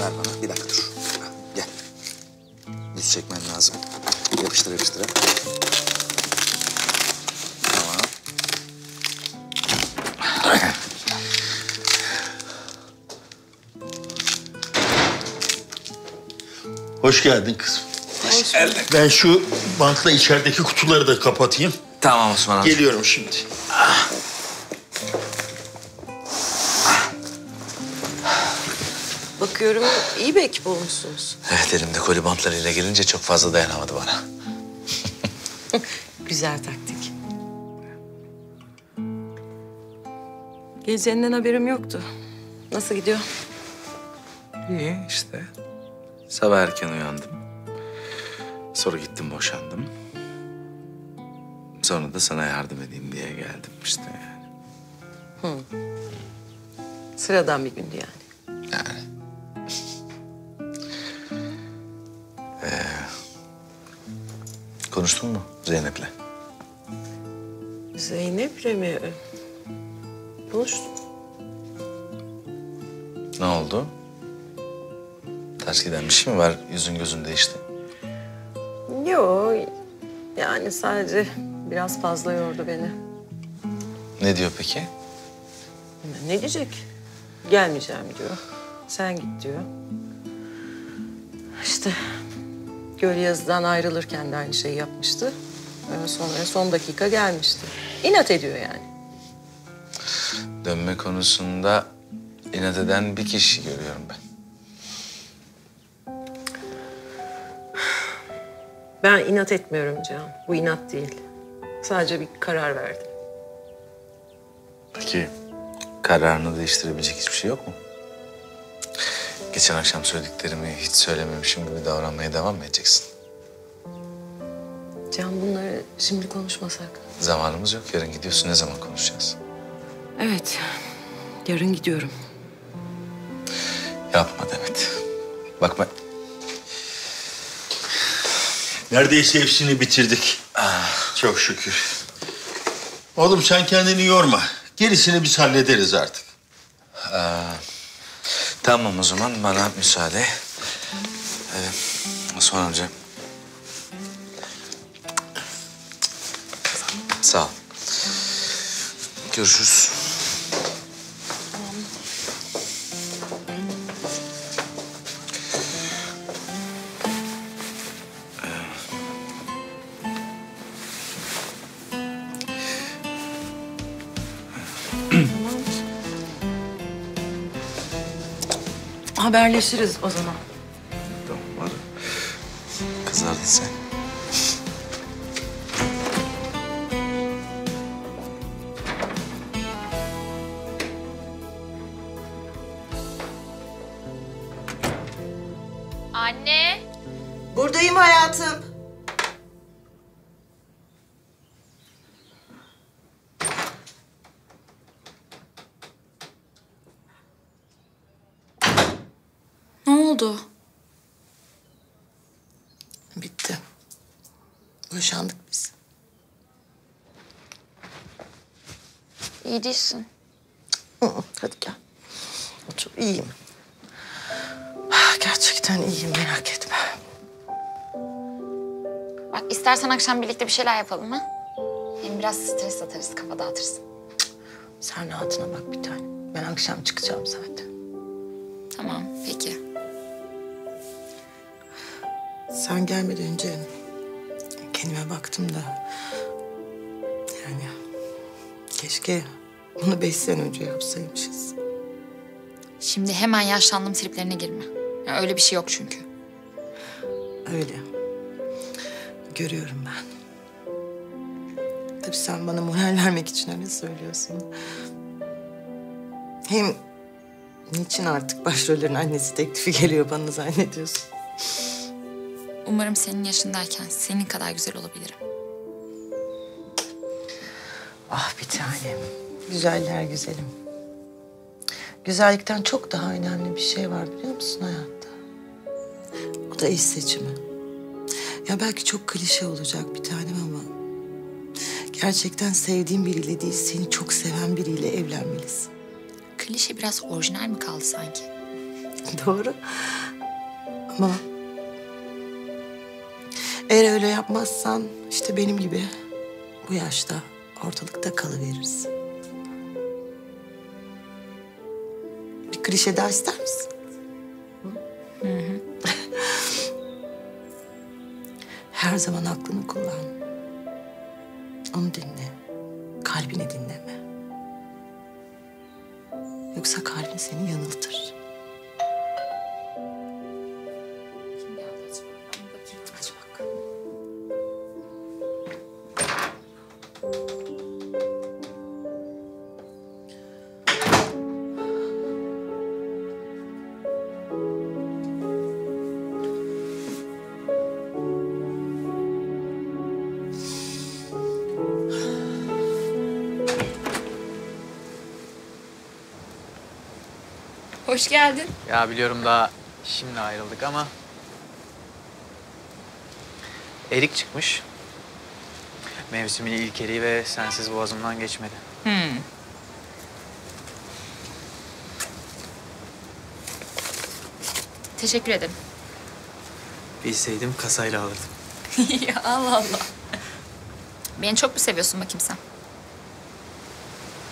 Ver bana. Bir dakika dur. Ha, gel. Düz çekmen lazım. Yapıştır yapıştır. Tamam. Hoş geldin kızım. Hoş bulduk. Ben şu bantla içerideki kutuları da kapatayım. Tamam Osman abi. Geliyorum şimdi. Ah. Bakıyorum iyi bir ekip olmuşsunuz. Evet, elimde koli bantlarıyla gelince çok fazla dayanamadı bana. Güzel taktik. Geleceğinden haberim yoktu. Nasıl gidiyor? İyi işte. Sabah erken uyandım. Sonra gittim boşandım. Sonra da sana yardım edeyim diye geldim işte yani. Hı. Sıradan bir gündü yani. Yani. Konuştun mu Zeynep'le? Zeynep'le mi? Konuştum. Ne oldu? Ters giden bir şey mi var? Yüzün gözün değişti. Yok. Yani sadece biraz fazla yordu beni. Ne diyor peki? Ne diyecek? Gelmeyeceğim diyor. Sen git diyor. İşte Gölyazı'dan ayrılırken de aynı şeyi yapmıştı. Sonra son dakika gelmişti. İnat ediyor yani. Dönme konusunda inat eden bir kişi görüyorum ben. Ben inat etmiyorum Can. Bu inat değil. Sadece bir karar verdim. Peki kararını değiştirebilecek hiçbir şey yok mu? Geçen akşam söylediklerimi hiç söylememişim gibi davranmaya devam mı edeceksin? Can, bunları şimdi konuşmasak. Zamanımız yok. Yarın gidiyorsun. Ne zaman konuşacağız? Evet. Yarın gidiyorum. Yapma Demet. Bakma. Neredeyse hepsini bitirdik. Ah. Çok şükür. Oğlum sen kendini yorma. Gerisini biz hallederiz artık. Tamam o zaman bana müsaade. Osman amca. Sağ ol. Görüşürüz. Haberleşiriz o zaman. Tamam, hadi. Kızardın sen. Anne. Buradayım hayatım. Bitti. Boşandık biz. İyi değilsin. Hadi gel. Otur. İyiyim. Gerçekten iyiyim, merak etme. Bak istersen akşam birlikte bir şeyler yapalım ha? Hem biraz stres atarız, kafa dağıtırsın. Sen rahatına bak bir tane. Ben akşam çıkacağım zaten. Tamam, peki. Sen gelmeden önce kendime baktım da yani keşke bunu 5 sene önce yapsaymışız. Şimdi hemen yaşlandım triplerine girme. Ya öyle bir şey yok çünkü. Öyle. Görüyorum ben. Tabii sen bana moral vermek için öyle söylüyorsun. Hem niçin artık başrollerin annesi teklifi geliyor bana zannediyorsun? Umarım senin yaşındayken senin kadar güzel olabilirim. Ah bir tanem. Güzeller güzelim. Güzellikten çok daha önemli bir şey var biliyor musun hayatta? O da iş seçimi. Ya belki çok klişe olacak bir tanem ama gerçekten sevdiğin biriyle değil, seni çok seven biriyle evlenmelisin. Klişe biraz orijinal mi kaldı sanki? doğru. Ama eğer öyle yapmazsan işte benim gibi bu yaşta ortalıkta kalıverirsin. Bir klişe daha ister misin? Hı hı. Her zaman aklını kullan. Onu dinle. Kalbini dinleme. Yoksa kalbin seni yanıltır. Hoş geldin. Ya biliyorum daha şimdi ayrıldık ama... Erik çıkmış. Mevsimin ilk eriği ve sensiz boğazımdan geçmedi. Teşekkür ederim. Bilseydim kasayla alırdım. Ya Allah Allah. Beni çok mu seviyorsun bakayım sen?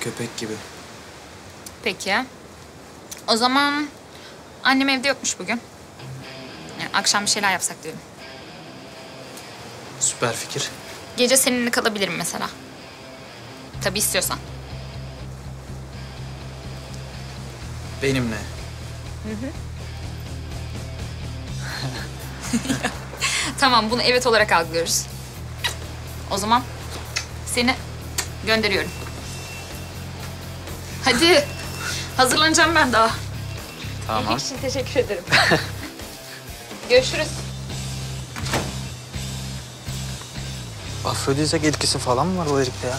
Köpek gibi. Peki ya. O zaman annem evde yokmuş bugün. Yani akşam bir şeyler yapsak diyorum. Süper fikir. Gece seninle kalabilirim mesela. Tabii istiyorsan. Benimle. Hı hı. Tamam, bunu evet olarak algılıyoruz. O zaman seni gönderiyorum. Hadi. Hazırlanacağım ben daha. Tamam. İlk için teşekkür ederim. Görüşürüz. Afrodizyak etkisi falan mı var o herifte ya?